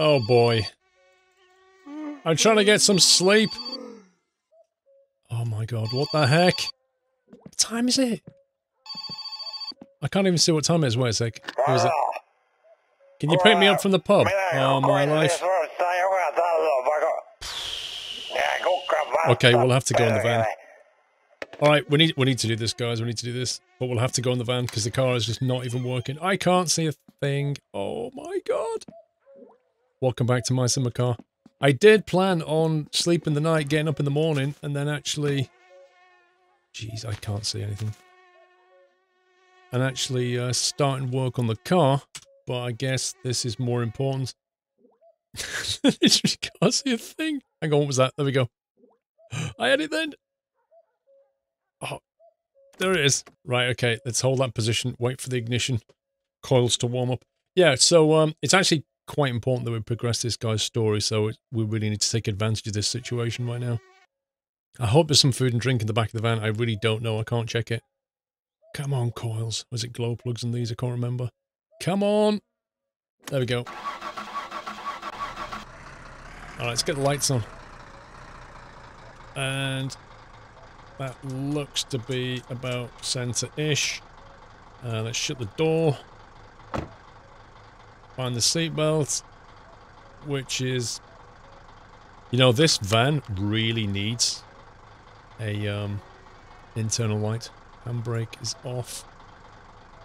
Oh boy. I'm trying to get some sleep. Oh my god, what the heck? What time is it? I can't even see what time it is. Wait a sec. Where is it? Can you pick me up from the pub? Oh my life. Okay, we'll have to go in the van. Alright, we need to do this, guys. We need to do this. But we'll have to go in the van because the car is just not even working. I can't see a thing. Oh my god. Welcome back to My Summer Car. I did plan on sleeping the night, getting up in the morning, and then actually... Jeez, I can't see anything. And actually starting work on the car, but I guess this is more important. I just can't see a thing. Hang on, what was that? There we go. I had it then. Oh, there it is. Right, okay, let's hold that position, wait for the ignition coils to warm up. Yeah, so it's actually quite important that we progress this guy's story, so we really need to take advantage of this situation right now. I hope there's some food and drink in the back of the van. I really don't know. I can't check it. Come on, coils. Was it glow plugs in these? I can't remember. Come on. There we go. Alright, let's get the lights on. And... that looks to be about centre-ish. Let's shut the door. Find the seatbelt, which is... You know, this van really needs a internal light. Handbrake is off.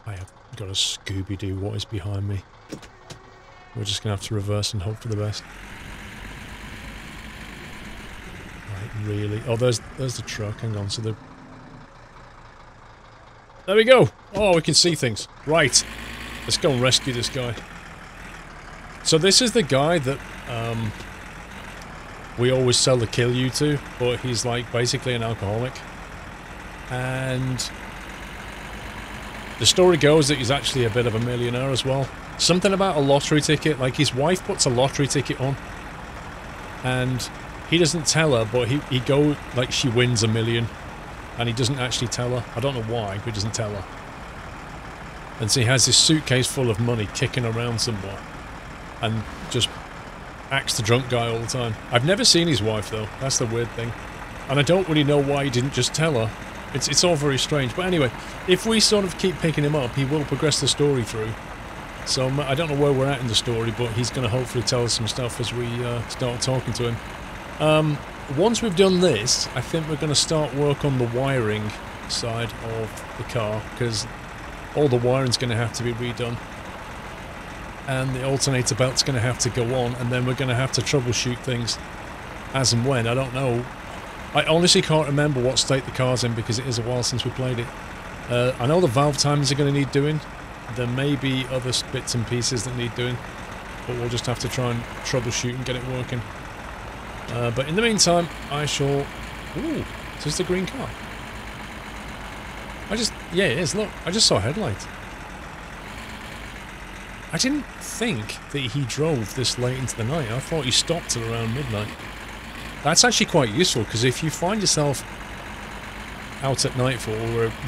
I have got a Scooby-Doo. What is behind me? We're just going to have to reverse and hope for the best. Really? Oh, there's the truck. Hang on. So the... There we go. Oh, we can see things. Right. Let's go and rescue this guy. So this is the guy that we always sell the kill you to, but he's like basically an alcoholic. And the story goes that he's actually a bit of a millionaire as well. Something about a lottery ticket. Like his wife puts a lottery ticket on and... He doesn't tell her, but he go like she wins $1 million, and he doesn't actually tell her. I don't know why, but he doesn't tell her. And so he has this suitcase full of money kicking around somewhere, and just acts the drunk guy all the time. I've never seen his wife though. That's the weird thing, and I don't really know why he didn't just tell her. It's all very strange. But anyway, if we sort of keep picking him up, he will progress the story through. So I don't know where we're at in the story, but he's going to hopefully tell us some stuff as we start talking to him. Once we've done this, I think we're going to start work on the wiring side of the car, because all the wiring's going to have to be redone, and the alternator belt's going to have to go on, and then we're going to have to troubleshoot things as and when. I don't know. I honestly can't remember what state the car's in, because it is a while since we played it. I know the valve timings are going to need doing. There may be other bits and pieces that need doing, but we'll just have to try and troubleshoot and get it working. But in the meantime, I shall... Ooh, is this the green car? I just... Yeah, it is. Look, I just saw a headlight. I didn't think that he drove this late into the night. I thought he stopped at around midnight. That's actually quite useful, because if you find yourself out at night for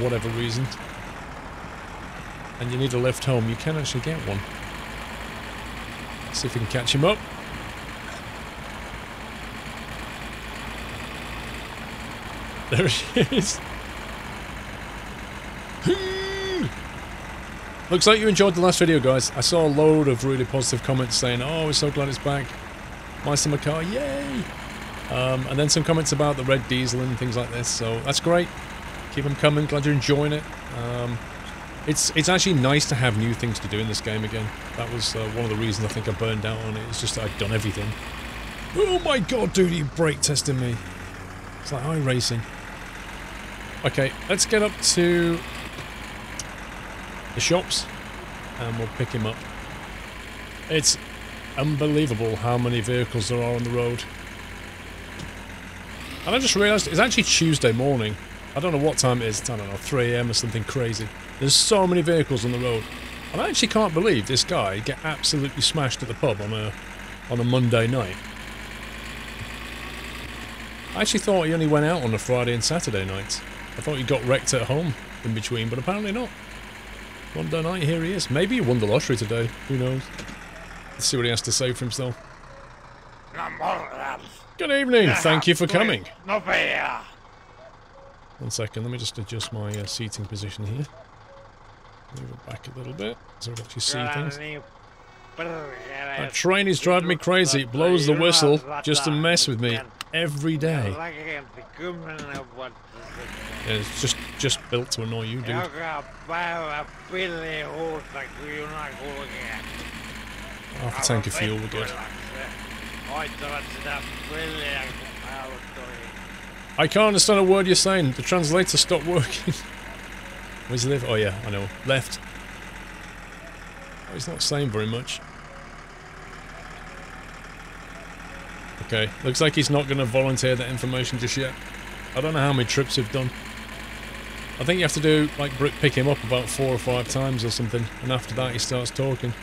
whatever reason, and you need a lift home, you can actually get one. Let's see if we can catch him up. There she is. Looks like you enjoyed the last video, guys. I saw a load of really positive comments saying, oh, we're so glad it's back. My Summer Car, yay! And then some comments about the red diesel and things like this, so that's great. Keep them coming, glad you're enjoying it. It's actually nice to have new things to do in this game again. That was one of the reasons I think I burned out on it. It's just that I'd done everything. Oh my god, dude, you brake testing me. It's like iRacing. Okay, let's get up to the shops and we'll pick him up. It's unbelievable how many vehicles there are on the road. And I just realised it's actually Tuesday morning. I don't know what time it is. I don't know, 3 AM or something crazy. There's so many vehicles on the road. And I actually can't believe this guy get absolutely smashed at the pub on a Monday night. I actually thought he only went out on a Friday and Saturday nights. I thought he got wrecked at home in between, but apparently not. Monday night, here he is. Maybe he won the lottery today. Who knows? Let's see what he has to say for himself. Good evening, thank you for coming. 1 second, let me just adjust my seating position here. Move it back a little bit so we can actually see things. That train is driving me crazy. It blows the whistle just to mess with me every day. Yeah, it's just built to annoy you, dude. Half a tank of fuel, we're good. I can't understand a word you're saying. The translator stopped working. Where's he live? Oh yeah, I know. Left. Oh, he's not saying very much. Okay, looks like he's not going to volunteer that information just yet. I don't know how many trips he's done. I think you have to do, like, pick him up about 4 or 5 times or something, and after that he starts talking.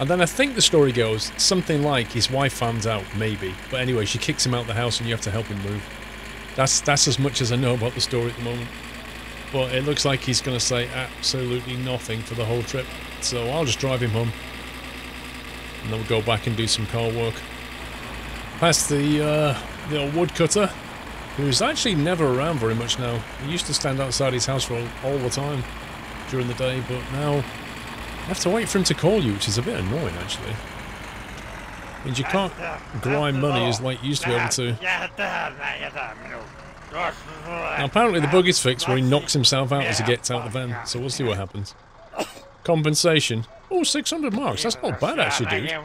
And then I think the story goes something like his wife finds out, maybe. But anyway, she kicks him out of the house and you have to help him move. That's as much as I know about the story at the moment. But it looks like he's going to say absolutely nothing for the whole trip. So I'll just drive him home. And then we'll go back and do some car work. Past the old woodcutter, who's actually never around very much now. He used to stand outside his house for all the time during the day, but now I have to wait for him to call you, which is a bit annoying, actually. Means you can't grind money as like you used to be able to. Now, apparently the bug is fixed where he knocks himself out as he gets out the van, so we'll see what happens. Compensation. Oh, 600 marks. That's not bad, actually, dude.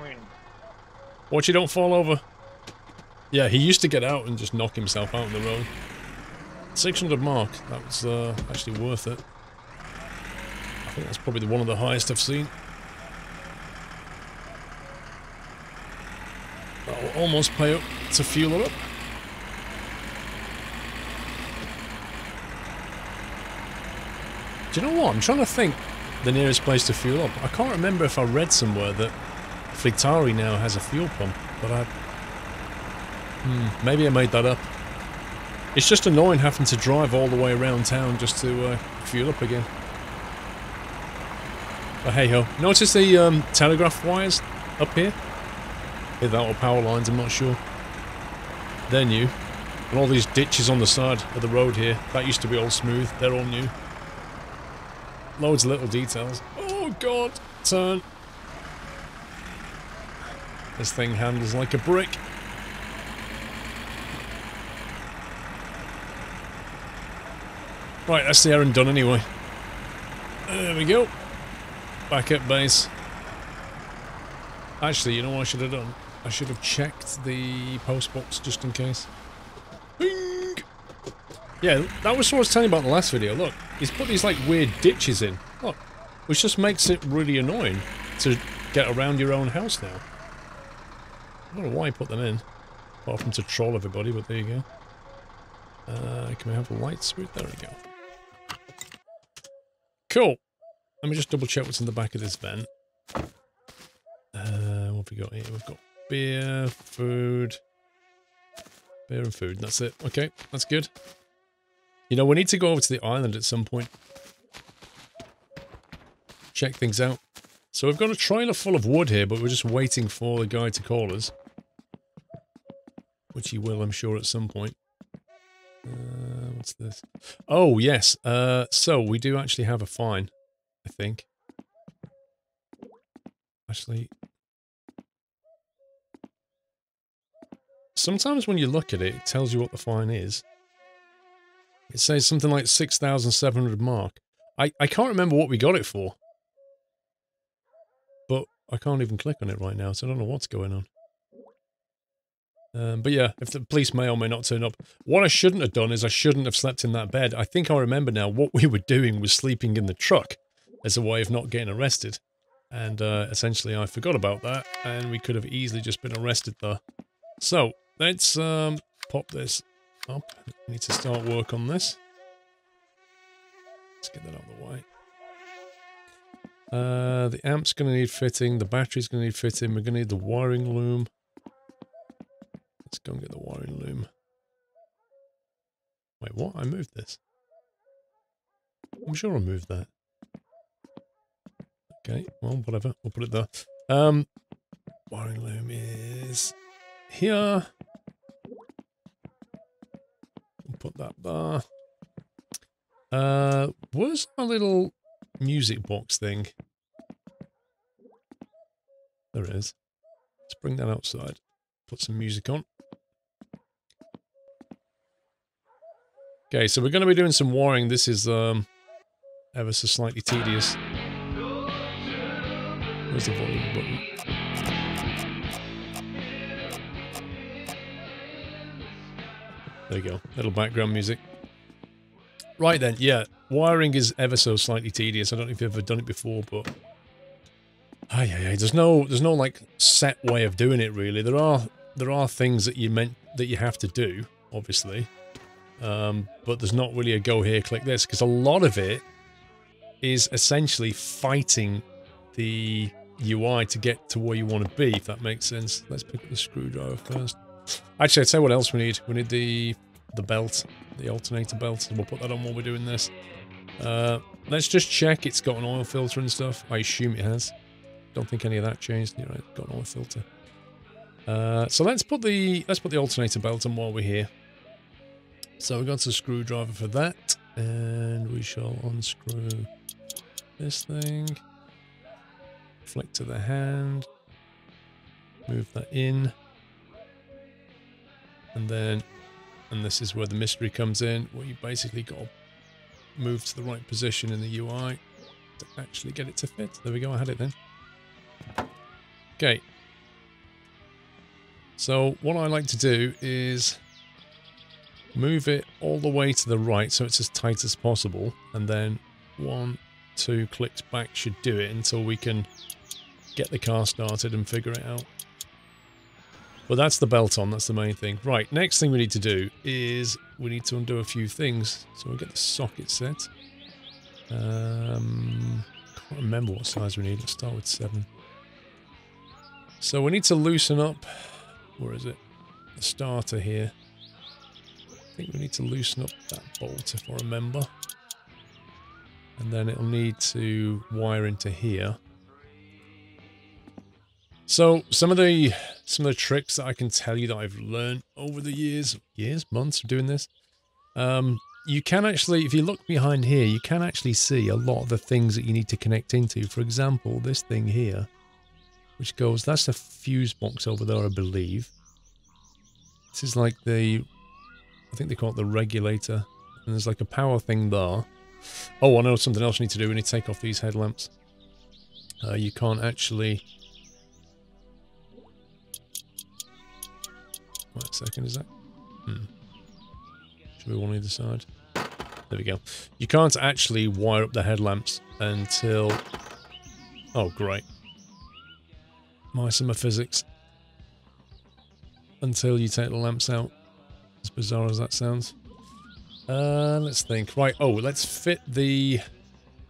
Watch you don't fall over. Yeah, he used to get out and just knock himself out on the road. 600 mark. That was actually worth it. I think that's probably one of the highest I've seen. That will almost pay up to fuel her up. Do you know what? I'm trying to think the nearest place to fuel up. I can't remember if I read somewhere that Flittari now has a fuel pump, but I... maybe I made that up. It's just annoying having to drive all the way around town just to fuel up again. But hey ho. Notice the telegraph wires up here? Either that or power lines, I'm not sure. They're new. And all these ditches on the side of the road here, that used to be all smooth, they're all new. Loads of little details. Oh god! Turn! This thing handles like a brick. Right, that's the errand done anyway. There we go. Back at base. Actually, you know what I should have done? I should have checked the post box just in case. Bing! Yeah, that was what I was telling you about in the last video. Look, he's put these like weird ditches in. Look, which just makes it really annoying to get around your own house now. I don't know why he put them in. Apart from to troll everybody, but there you go. Can we have a light switch? There we go. Cool. Let me just double check what's in the back of this van. What have we got here? We've got beer, food. Beer and food, and that's it. Okay, that's good. You know, we need to go over to the island at some point. Check things out. So we've got a trailer full of wood here, but we're just waiting for the guy to call us. Which he will, I'm sure, at some point. What's this? Oh, yes. So we do actually have a fine, I think. Actually, sometimes when you look at it, it tells you what the fine is. It says something like 6,700 mark. I can't remember what we got it for. But I can't even click on it right now, so I don't know what's going on. But yeah, if the police may or may not turn up. What I shouldn't have done is I shouldn't have slept in that bed. I think I remember now what we were doing was sleeping in the truck as a way of not getting arrested. And essentially I forgot about that and we could have easily just been arrested there. So let's pop this up. I need to start work on this. Let's get that out of the way. The amp's going to need fitting. The battery's going to need fitting. We're going to need the wiring loom. Let's go and get the wiring loom. Wait, what? I moved this. I'm sure I moved that. Okay, well, whatever. We'll put it there. Wiring loom is here. We'll put that there. Where's our little music box thing? There it is. Let's bring that outside. Put some music on. Okay, so we're going to be doing some wiring. This is ever so slightly tedious. Where's the volume button? There you go. Little background music. Right then, yeah. Wiring is ever so slightly tedious. I don't know if you've ever done it before, but there's no like set way of doing it really. There are things that you have to do, obviously. But there's not really a go here, click this, because a lot of it is essentially fighting the UI to get to where you want to be, if that makes sense. Let's pick up the screwdriver first. Actually, I'd say what else we need. We need the belt, the alternator belt, and we'll put that on while we're doing this. Let's just check it's got an oil filter and stuff. I assume it has. Don't think any of that changed. You know, it's got an oil filter. So let's put the alternator belt on while we're here. So we've got a screwdriver for that, and we shall unscrew this thing. Flick to the hand, move that in, and this is where the mystery comes in, where you basically got to move to the right position in the UI to actually get it to fit. There we go, I had it then. Okay. So what I like to do is move it all the way to the right so it's as tight as possible, and then 1-2 clicks back should do it until we can get the car started and figure it out. But that's the belt on, that's the main thing. Right, next thing we need to do is we need to undo a few things. So we'll get the socket set. Can't remember what size we need. Let's start with 7. So we need to loosen up, where is it? The starter here. I think we need to loosen up that bolt, if I remember. And then it'll need to wire into here. So some of the tricks that I can tell you that I've learned over the years, months of doing this. You can actually, if you look behind here, you can actually see a lot of the things that you need to connect into. For example, this thing here, which goes, that's a fuse box over there, I believe. This is like the, I think they call it the regulator. And there's like a power thing there. Oh, I know something else we need to do. We need to take off these headlamps. You can't actually... Wait a second, is that... Should we want either side? There we go. You can't actually wire up the headlamps until... Oh, great. My Summer physics. Until you take the lamps out. As bizarre as that sounds. Let's think. Right, oh, let's fit the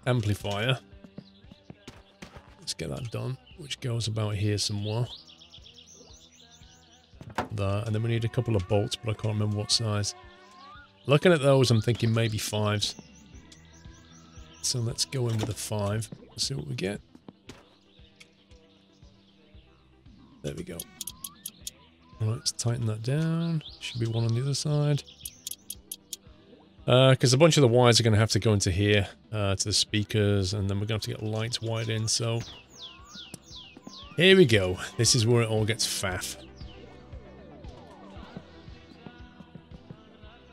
amplifier. Let's get that done, which goes about here somewhere. There, and then we need a couple of bolts, but I can't remember what size. Looking at those, I'm thinking maybe 5s. So let's go in with a 5. Let's see what we get. There we go. Right, let's tighten that down. Should be one on the other side. Because a bunch of the wires are going to have to go into here, to the speakers, and then we're going to have to get lights wired in, so... Here we go. This is where it all gets faff.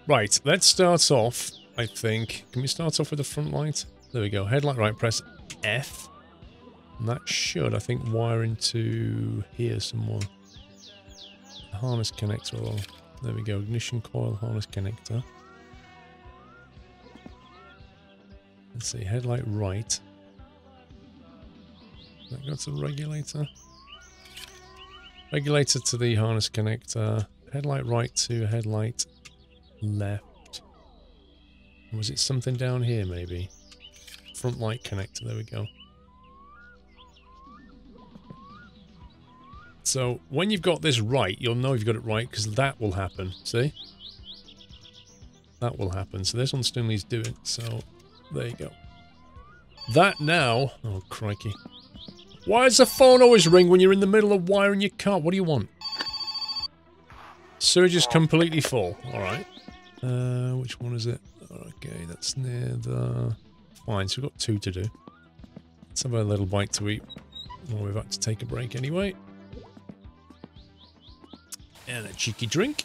Right, let's start off, I think. Can we start off with the front light? There we go. Headlight right, press F. And that should, I think, wire into here somewhere. Harness connector. Well, there we go. Ignition coil, harness connector. Let's see. Headlight right. That got a regulator. Regulator to the harness connector. Headlight right to headlight left. Was it something down here, maybe? Front light connector. There we go. So when you've got this right, you'll know you've got it right because that will happen. See? That will happen. So this one still needs doing. So there you go. That now... Oh, crikey. Why does the phone always ring when you're in the middle of wiring your car? What do you want? Surge is completely full. Alright. Which one is it? Okay, that's near the... Fine, so we've got two to do. Let's have a little bite to eat. Well, we've had to take a break anyway. And a cheeky drink.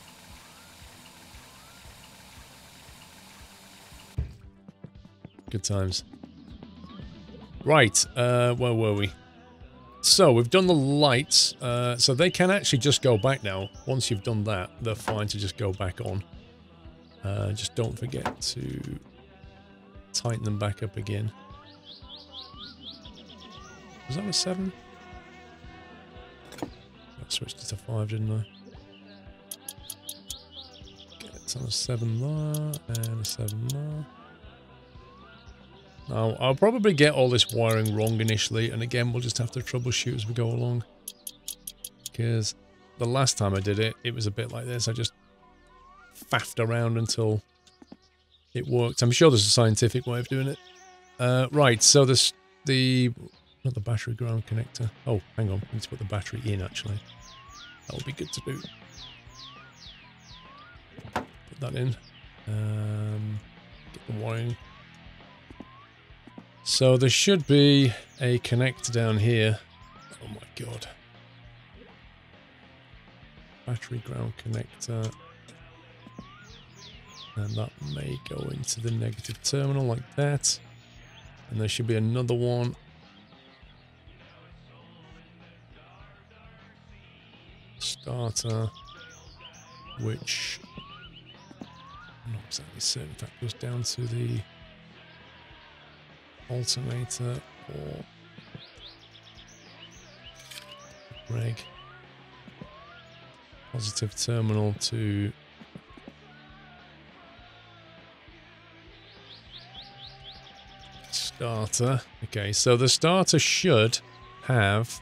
Good times. Right, where were we? So, we've done the lights, so they can actually just go back now. Once you've done that, they're fine to just go back on. Just don't forget to tighten them back up again. Was that a 7? I switched it to 5, didn't I? Okay, it's on a 7 there, and a 7 there. Now, I'll probably get all this wiring wrong initially, and again, we'll just have to troubleshoot as we go along. Because the last time I did it, it was a bit like this. I just faffed around until it worked. I'm sure there's a scientific way of doing it. Right, so this, not the battery ground connector. Oh, hang on, I need to put the battery in, actually. That'll be good to do. Put that in. Get the wiring. So there should be a connector down here. Oh my god. Battery ground connector. And that may go into the negative terminal like that. And there should be another one. Starter. Which... I'm not exactly certain if that goes down to the... alternator or reg. Positive terminal to starter. Okay, so the starter should have,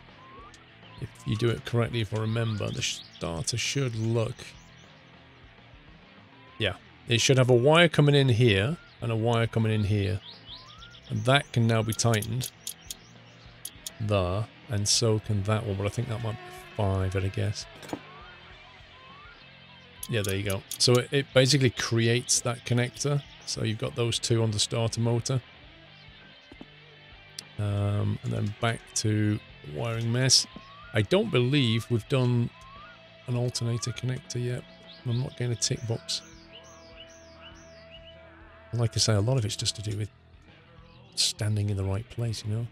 if you do it correctly, if I remember, the starter should look... Yeah, it should have a wire coming in here and a wire coming in here. And that can now be tightened there, and so can that one, but I think that might be 5 at a guess. Yeah, there you go. So it basically creates that connector. So you've got those two on the starter motor. And then back to wiring mess. I don't believe we've done an alternator connector yet. I'm not getting a tick box. Like I say, a lot of it's just to do with standing in the right place, you know.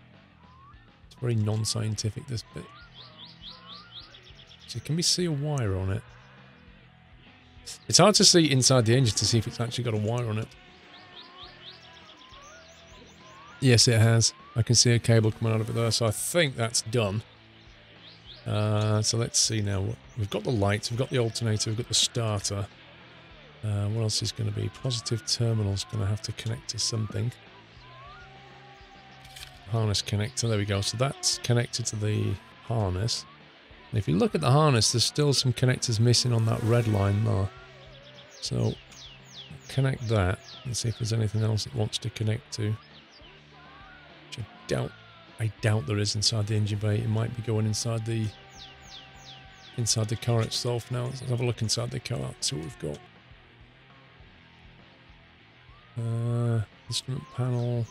It's very non-scientific, this bit. So can we see a wire on it? It's hard to see inside the engine to see if it's actually got a wire on it. Yes, it has. I can see a cable coming out of it there, so I think that's done. So let's see now. We've got the lights, we've got the alternator, we've got the starter. What else is going to be? Positive terminal's going to have to connect to something. Harness connector, there we go. So that's connected to the harness. And if you look at the harness, there's still some connectors missing on that red line there. So connect that and see if there's anything else it wants to connect to. Which I doubt there is inside the engine bay. It might be going inside the car itself now. Let's have a look inside the car, see what we've got. Instrument panel.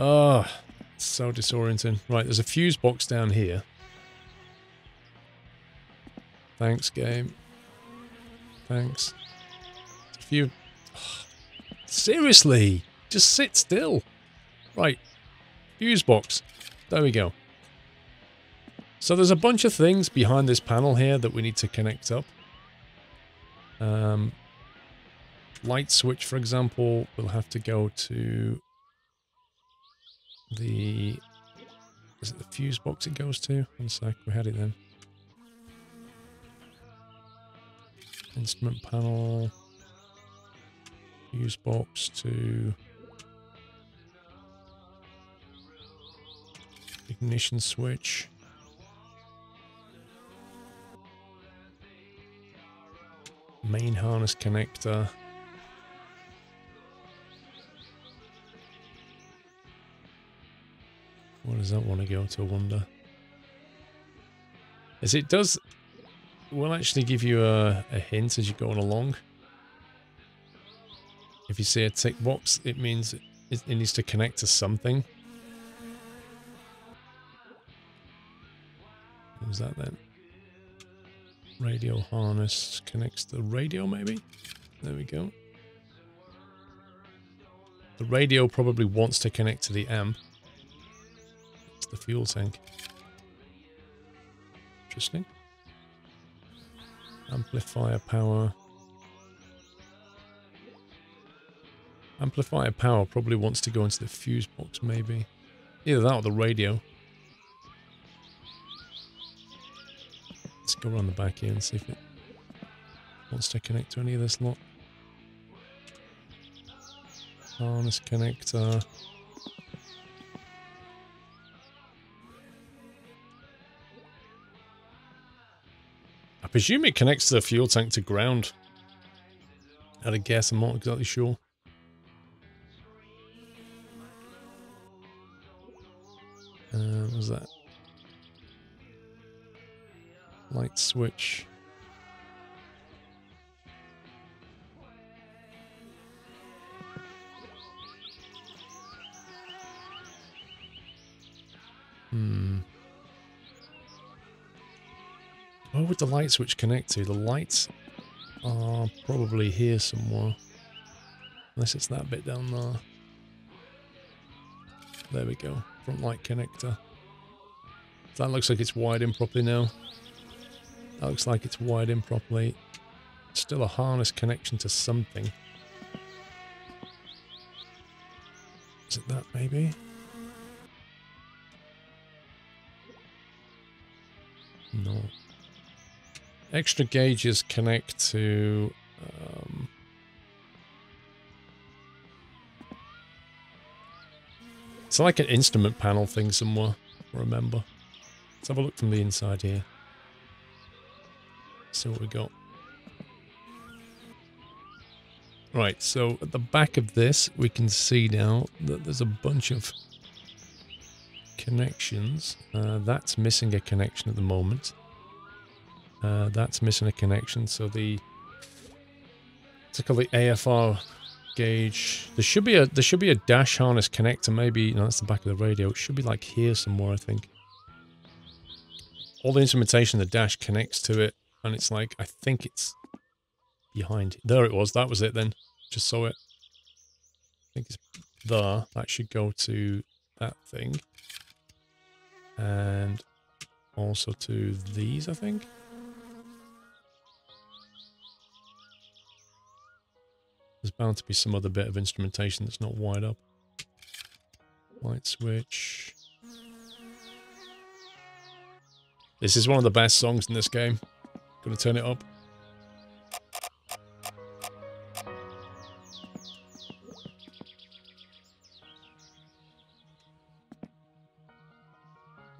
Oh, so disorienting. Right, there's a fuse box down here. Thanks, game. Thanks. Oh, seriously, just sit still. Right, fuse box. There we go. So there's a bunch of things behind this panel here that we need to connect up. Light switch, for example, will have to go to... Is it the fuse box it goes to? One sec, we had it then. Instrument panel. Fuse box to... ignition switch. Main harness connector. Where does that want to go to, I wonder? As it does, we'll actually give you a hint as you're going along. If you see a tick box, it means it needs to connect to something. What was that then? Radio harness connects to the radio, maybe? There we go. The radio probably wants to connect to the amp. It's the fuel tank. Interesting. Amplifier power. Amplifier power probably wants to go into the fuse box, maybe. Either that or the radio. Let's go around the back here and see if it wants to connect to any of this lot. Harness connector. I presume it connects to the fuel tank to ground. I'd a guess, I'm not exactly sure. What was that? Light switch. Where would the light switch connect to? The lights are probably here somewhere. Unless it's that bit down there. There we go. Front light connector. That looks like it's wired in properly now. That looks like it's wired in properly. Still a harness connection to something. Is it that maybe? No. Extra gauges connect to it's like an instrument panel thing somewhere, I remember. Let's have a look from the inside here. See what we got. Right, so at the back of this we can see now that there's a bunch of connections. That's missing a connection at the moment. That's missing a connection, so the let's call it AFR gauge. There should be a dash harness connector, maybe. No, that's the back of the radio. It should be like here somewhere, I think. All the instrumentation, the dash connects to it, and it's like, I think it's behind. There it was. That was it then. Just saw it. I think it's there. That should go to that thing. And also to these, I think. There's bound to be some other bit of instrumentation that's not wired up. Light switch. This is one of the best songs in this game. Gonna turn it up.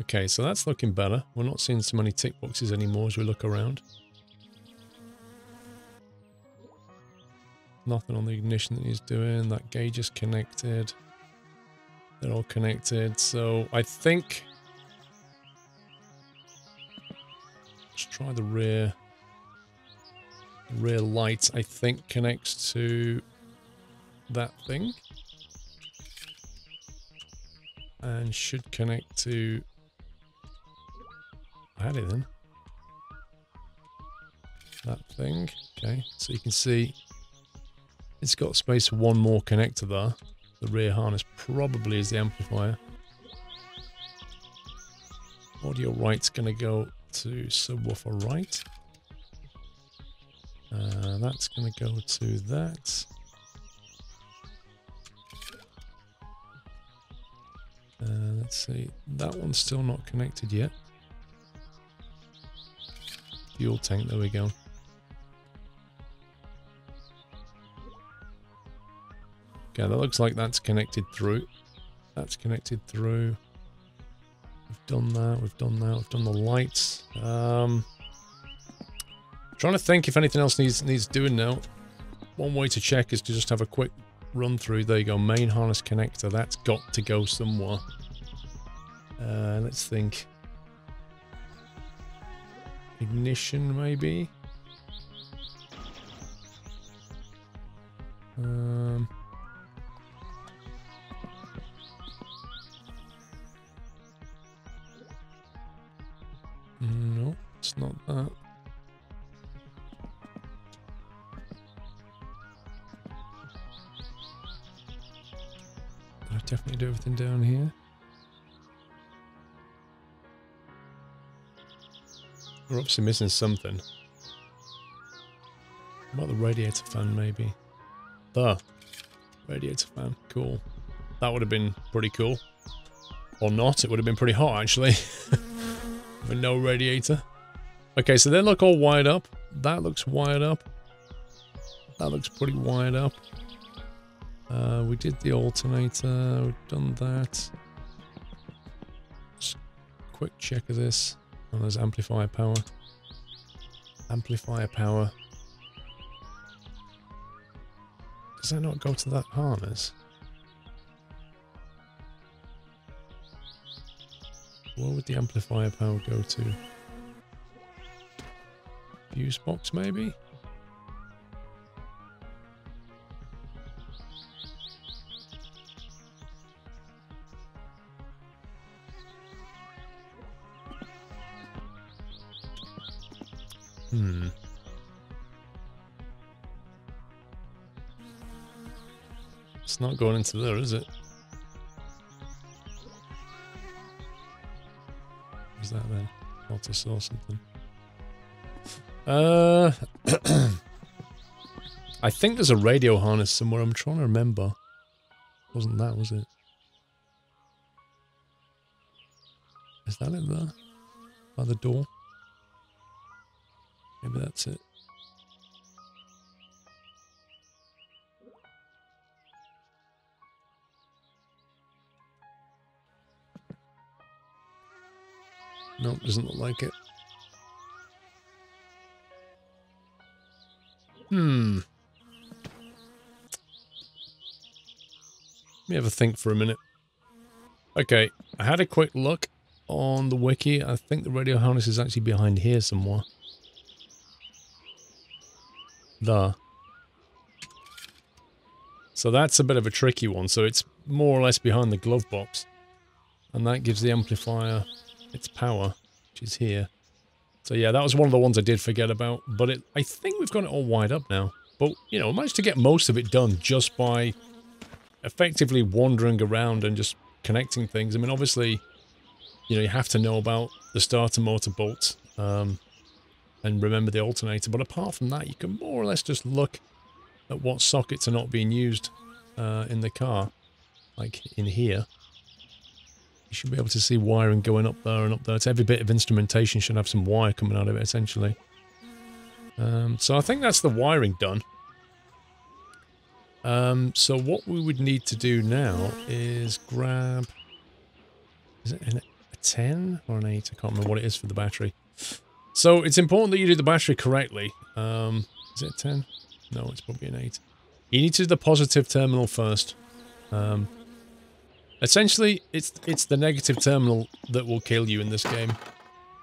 Okay, so that's looking better. We're not seeing so many tick boxes anymore as we look around. Nothing on the ignition that he's doing. That gauge is connected. They're all connected. So I think... let's try the rear. The rear light, I think, connects to that thing. And should connect to... I had it then. That thing. Okay, so you can see it's got space for one more connector there. The rear harness probably is the amplifier. Audio right's going to go to subwoofer right. That's going to go to that. Let's see. That one's still not connected yet. Fuel tank, there we go. Okay, that looks like that's connected through. That's connected through. We've done that, we've done that, we've done the lights. Trying to think if anything else needs doing now. One way to check is to just have a quick run through. There you go, main harness connector. That's got to go somewhere. Let's think. Ignition, maybe? No, it's not that. I definitely do everything down here. We're obviously missing something. About the radiator fan, maybe. The radiator fan, cool. That would have been pretty cool. Or not, it would have been pretty hot, actually. With no radiator. Okay, so they look all wired up. That looks wired up. That looks pretty wired up. We did the alternator. We've done that. Just quick check of this. And there's amplifier power. Amplifier power. Does that not go to that harness? Where would the amplifier power go to? Fuse box, maybe? It's not going into there, is it? What's that then? Auto source something. I think there's a radio harness somewhere. I'm trying to remember. It wasn't that, was it? Is that it there? By the door? Maybe that's it. Nope, doesn't look like it. Let me have a think for a minute. Okay, I had a quick look on the wiki. I think the radio harness is actually behind here somewhere. There. So that's a bit of a tricky one. So it's more or less behind the glove box. And that gives the amplifier its power, which is here. So yeah, that was one of the ones I did forget about. But I think we've got it all wired up now. But, you know, I managed to get most of it done just by effectively wandering around and just connecting things. I mean, obviously, you know, you have to know about the starter motor bolts. And remember the alternator, but apart from that, you can more or less just look at what sockets are not being used in the car, like in here. You should be able to see wiring going up there and up there. It's every bit of instrumentation should have some wire coming out of it, essentially. So I think that's the wiring done. So what we would need to do now is grab... Is it a 10 or an 8? I can't remember what it is for the battery. So it's important that you do the battery correctly. Is it a 10? No, it's probably an 8. You need to do the positive terminal first. Essentially, it's the negative terminal that will kill you in this game.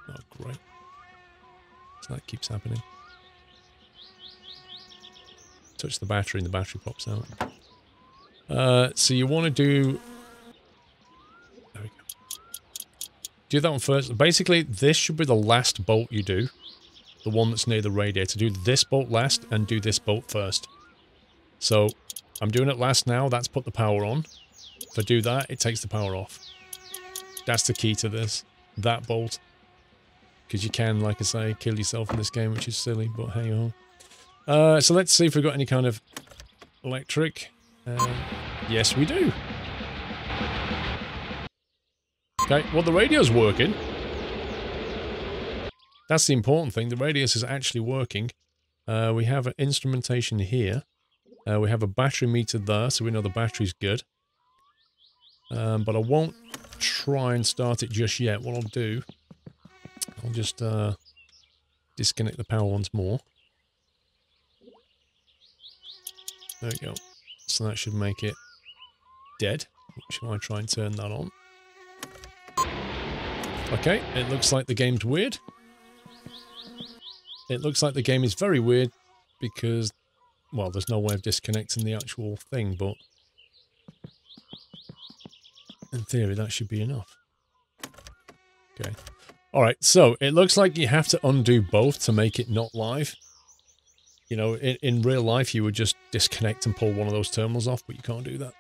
Oh, great. So that keeps happening. Touch the battery and the battery pops out. So you want to do... There we go. Do that one first. Basically, this should be the last bolt you do. The one that's near the radiator. Do this bolt last and do this bolt first. So, I'm doing it last now. That's put the power on. If I do that, it takes the power off. That's the key to this. That bolt. Because you can, like I say, kill yourself in this game, which is silly, but hey ho. So let's see if we've got any kind of electric. Yes, we do. Okay, well, the radio's working. That's the important thing. The radio is actually working. We have an instrumentation here. We have a battery meter there, so we know the battery's good. But I won't try and start it just yet. What I'll do, I'll just disconnect the power once more. There we go. So that should make it dead. Shall I try and turn that on? Okay, it looks like the game's weird. It looks like the game is very weird because, well, there's no way of disconnecting the actual thing, but in theory that should be enough. Okay. All right, so it looks like you have to undo both to make it not live. You know, in real life, you would just disconnect and pull one of those terminals off, but you can't do that.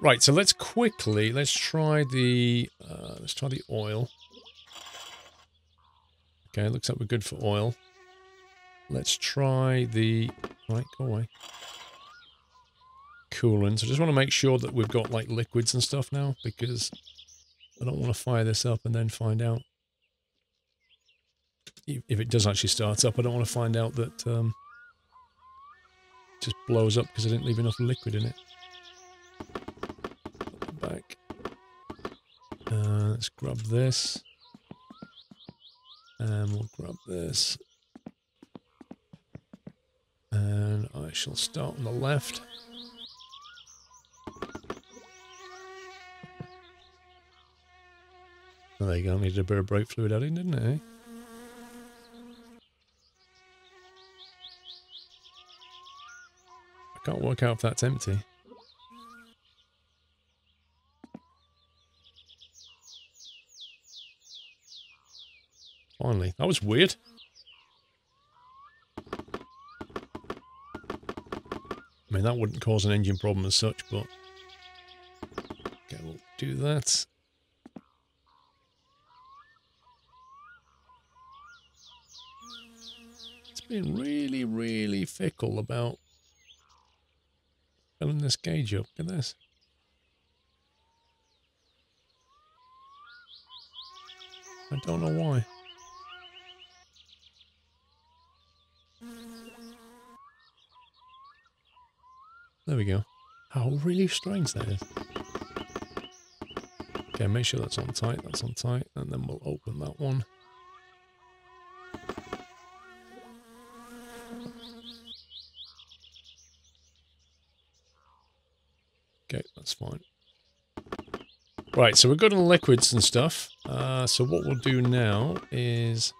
Right, so let's quickly, let's try the oil. Okay, looks like we're good for oil. Let's try the, right, go away. Coolant. So I just want to make sure that we've got, like, liquids and stuff now, because I don't want to fire this up and then find out. If it does actually start up, I don't want to find out that it just blows up because I didn't leave enough liquid in it. Back. Let's grab this. And we'll grab this. And I shall start on the left. Oh, there you go. I needed a bit of brake fluid adding, didn't I? Can't work out if that's empty. Finally. That was weird. I mean, that wouldn't cause an engine problem as such, but... Okay, we'll do that. It's been really, really fickle about... filling this gauge up. Look at this. I don't know why. There we go. How really strange that is. Okay, make sure that's on tight. That's on tight. And then we'll open that one. Okay, that's fine. Right, so we're good on liquids and stuff. So what we'll do now is...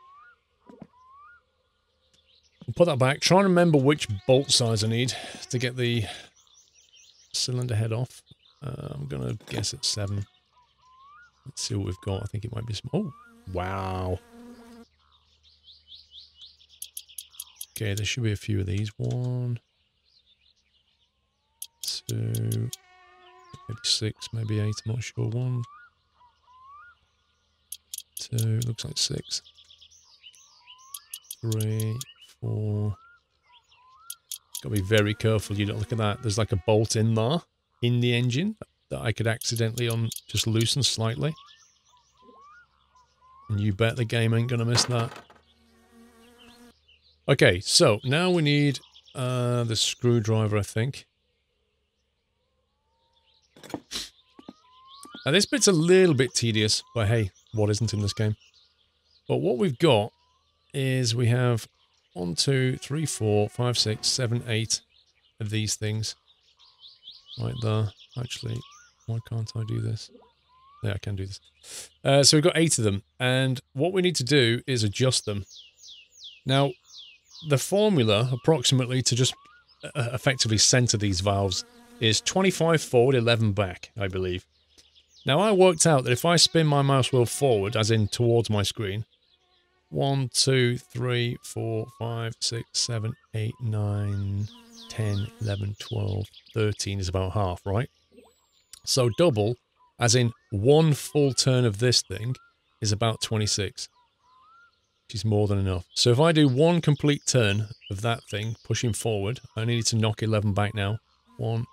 we'll put that back. Try and remember which bolt size I need to get the cylinder head off. I'm going to guess it's 7. Let's see what we've got. I think it might be some... Oh, wow. Okay, there should be a few of these. 1, 2... Maybe 6, maybe 8, I'm not sure. 1, 2, looks like 6. 3, 4. Gotta be very careful, you don't look at that. There's like a bolt in there, in the engine, that I could accidentally just loosen slightly. And you bet the game ain't gonna miss that. Okay, so now we need the screwdriver, I think. Now this bit's a little bit tedious, but hey, what isn't in this game? But what we've got is we have 1, 2, 3, 4, 5, 6, 7, 8 of these things right there. Actually, why can't I do this? Yeah, I can do this. So we've got 8 of them, and what we need to do is adjust them. Now, the formula approximately to just effectively center these valves is 25 forward, 11 back, I believe. Now, I worked out that if I spin my mouse wheel forward, as in towards my screen, 1, 2, 3, 4, 5, 6, 7, 8, 9, 10, 11, 12, 13 is about half, right? So double, as in one full turn of this thing, is about 26, which is more than enough. So if I do one complete turn of that thing, pushing forward, I need to knock 11 back now. 1,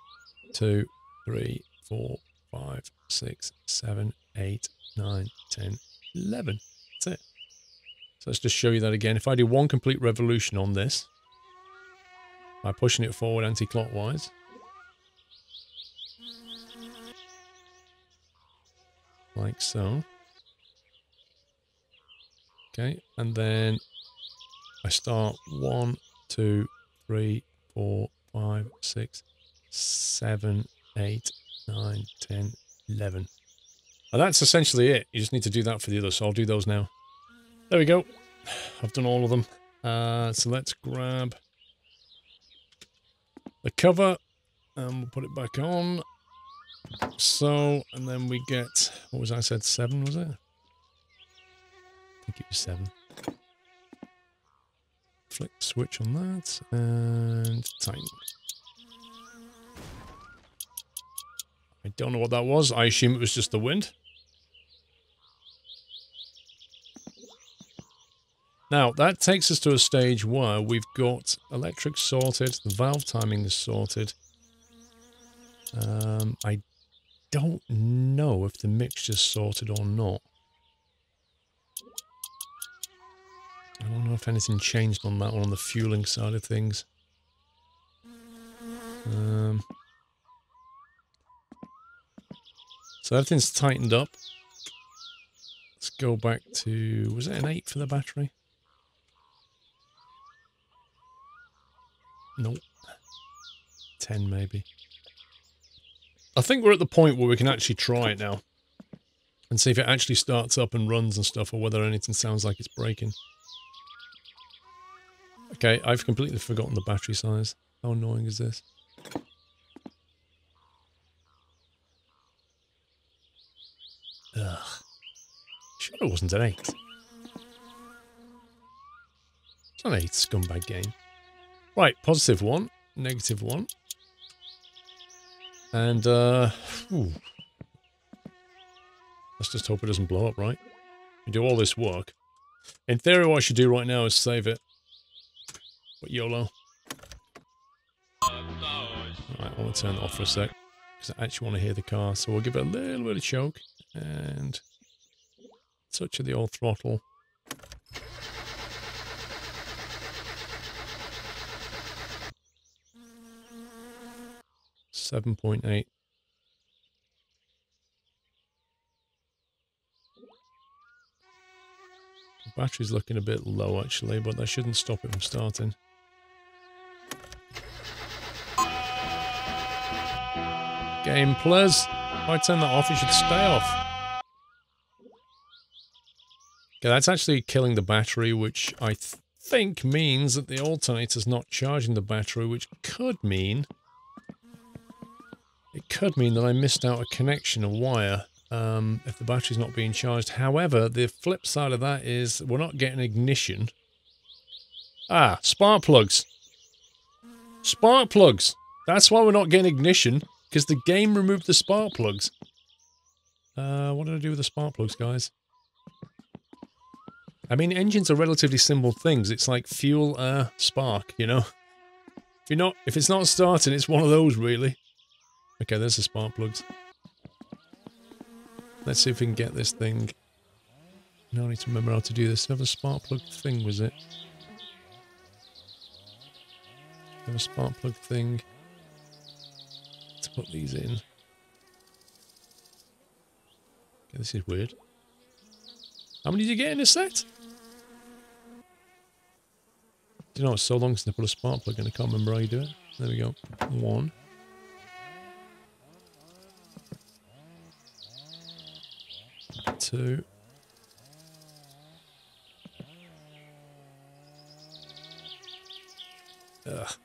2, 3, 4, 5, 6, 7, 8, 9, 10, 11. That's it. So let's just show you that again. If I do one complete revolution on this, by pushing it forward anti-clockwise, like so. Okay, and then I start 1, 2, 3, 4, 5, 6, 7, 8, 9, 10, 11. And that's essentially it. You just need to do that for the other, so I'll do those now. There we go. I've done all of them. So let's grab the cover and we'll put it back on. So, and then we get, what was I said, 7, was it? I think it was 7. Flick switch on that and time. I don't know what that was. I assume it was just the wind. Now, that takes us to a stage where we've got electric sorted, the valve timing is sorted. I don't know if the mixture's sorted or not. I don't know if anything changed on that one, on the fueling side of things. So everything's tightened up. Let's go back to... was it an 8 for the battery? Nope. 10 maybe. I think we're at the point where we can actually try it now. And see if it actually starts up and runs and stuff, or whether anything sounds like it's breaking. Okay, I've completely forgotten the battery size. How annoying is this? Ugh. Sure it wasn't an 8. It's an 8 scumbag game. Right, positive 1, negative 1. And, ooh. Let's just hope it doesn't blow up, right? We do all this work. In theory, what I should do right now is save it. But YOLO. Alright, I want to turn that off for a sec. Because I actually want to hear the car. So we'll give it a little bit of choke. And touch of the old throttle. Seven point 8. The battery's looking a bit low actually, but that shouldn't stop it from starting. Game plus. If I turn that off, it should stay off. Okay, that's actually killing the battery, which I think means that the alternator's not charging the battery, which could mean... it could mean that I missed out a connection, a wire, if the battery's not being charged. However, the flip side of that is we're not getting ignition. Ah, spark plugs. Spark plugs. That's why we're not getting ignition, because the game removed the spark plugs. What did I do with the spark plugs, guys? I mean, engines are relatively simple things. It's like fuel, spark, you know? If it's not starting, it's one of those, really. Okay, there's the spark plugs. Let's see if we can get this thing. Now I need to remember how to do this. Another spark plug thing, was it? Another spark plug thing. Let's put these in. Okay, this is weird. How many did you get in a set? Do you know, it's so long since I put a spark plug in, I can't remember how you do it. There we go. 1. Two. Ugh.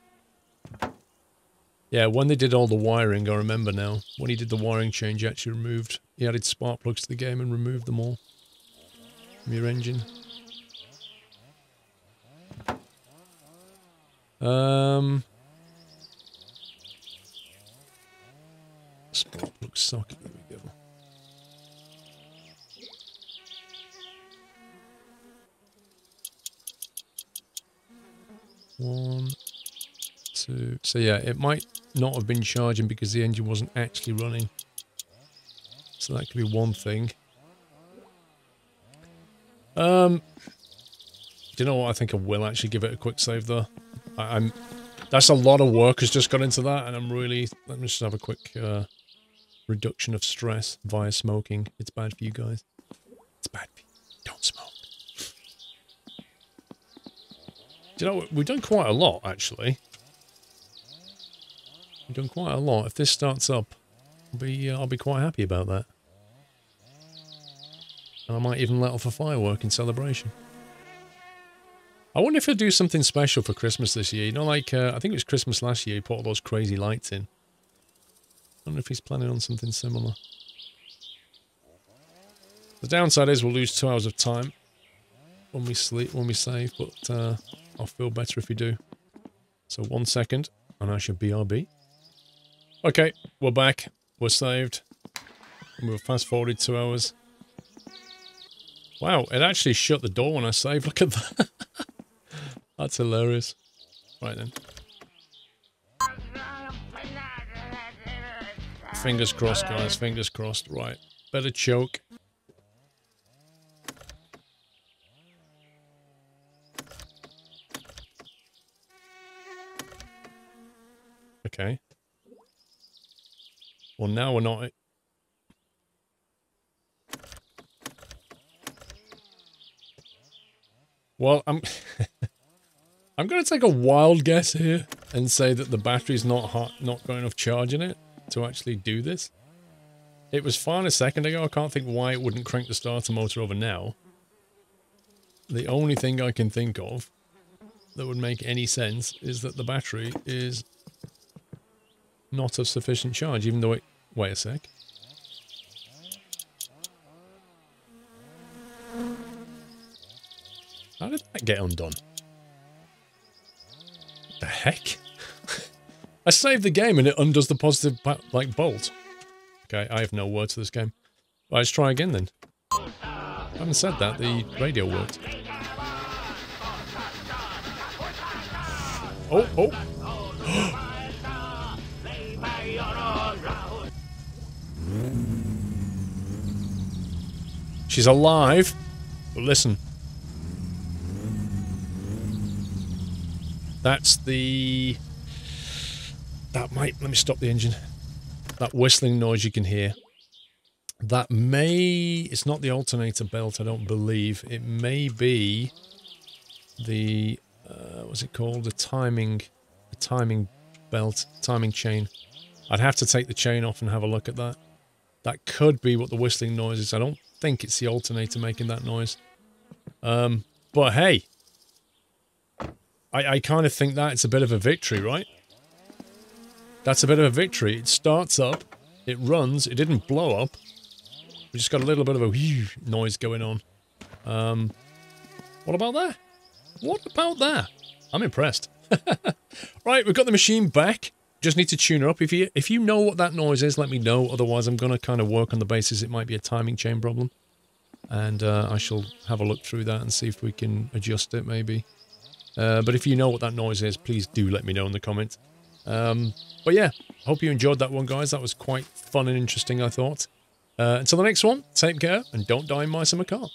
Yeah, when they did all the wiring, I remember now. When he did the wiring change, he actually removed... he added spark plugs to the game and removed them all from your engine. Spark plug socket, there we go. One, two... so yeah, it might not have been charging because the engine wasn't actually running. So that could be one thing. Do you know what? I think I will actually give it a quick save though. That's a lot of work has just gone into that, and I'm really... let me just have a quick reduction of stress via smoking. It's bad for you guys. It's bad for you. Don't smoke. Do you know, we've done quite a lot, actually. We've done quite a lot. If this starts up, I'll be quite happy about that. and I might even let off a firework in celebration. I wonder if he'll do something special for Christmas this year. You know, like, I think it was Christmas last year, he put all those crazy lights in. I wonder if he's planning on something similar. The downside is we'll lose 2 hours of time when we sleep, when we save, but I'll feel better if we do. So 1 second, and I should BRB. Okay, we're back. We're saved. And we've fast-forwarded 2 hours. Wow, it actually shut the door when I saved. Look at that. That's hilarious. Right then. Fingers crossed, guys. Fingers crossed. Right. Better choke. Okay. Well, now we're not... Well, I'm... I'm going to take a wild guess here and say that the battery's not got enough charge in it to actually do this. It was fine a second ago. I can't think why it wouldn't crank the starter motor over now. The only thing I can think of that would make any sense is that the battery is... not of sufficient charge, even though it... Wait a sec. How did that get undone? What the heck? I saved the game and it undoes the positive, like, bolt. Okay, I have no words for this game. Right, let's try again then. I haven't said that, the radio worked. Oh, oh. She's alive, but listen. That's the... That might... Let me stop the engine. That whistling noise you can hear. That may... It's not the alternator belt, I don't believe. It may be the... what's it called? The timing... The timing belt. Timing chain. I'd have to take the chain off and have a look at that. That could be what the whistling noise is. I don't think it's the alternator making that noise. But hey, I kind of think that it's a bit of a victory, right? That's a bit of a victory. It starts up, it runs, it didn't blow up. We just got a little bit of a whew noise going on. What about that? What about that? I'm impressed. Right, we've got the machine back. Just need to tune her up. If you know what that noise is, let me know. Otherwise, I'm going to kind of work on the basis it might be a timing chain problem. And I shall have a look through that and see if we can adjust it, maybe. But if you know what that noise is, please do let me know in the comments. But yeah, hope you enjoyed that one, guys. That was quite fun and interesting, I thought. Until the next one, take care and don't die in My Summer Car.